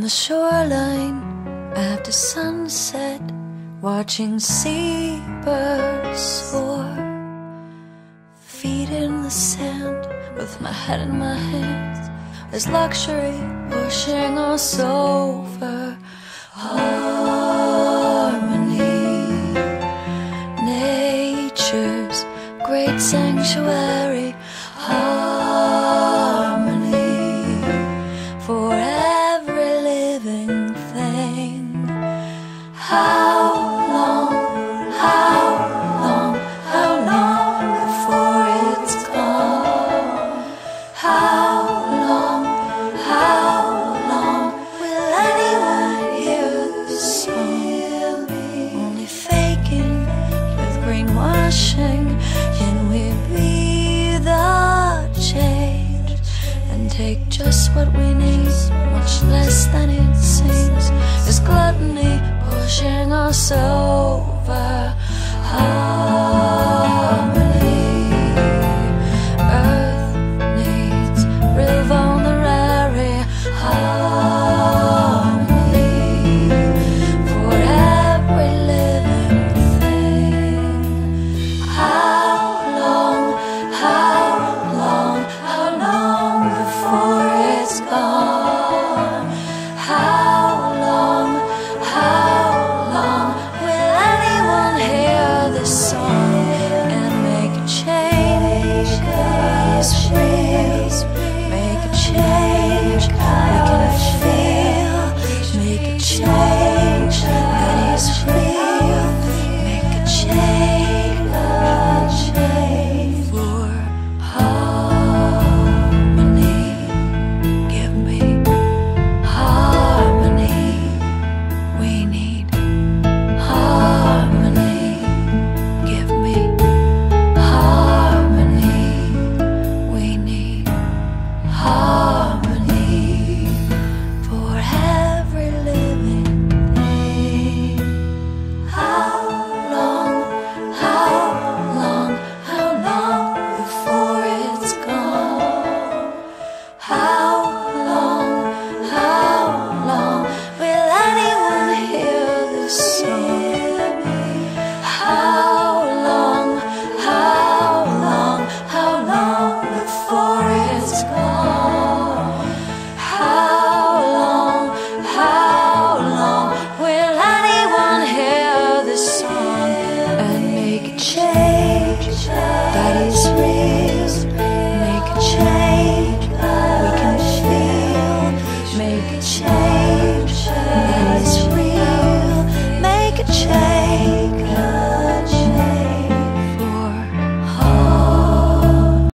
on the shoreline after sunset, watching seabirds soar. Feet in the sand with my head in my hands, there's luxury pushing us over. Harmony, nature's great sanctuary. Harmony for every living thing. How long before it's gone? How long will anyone hear this song? Only faking with greenwashing can we be the change and take just what we need, much less than it seems. This gluttony pushing us over.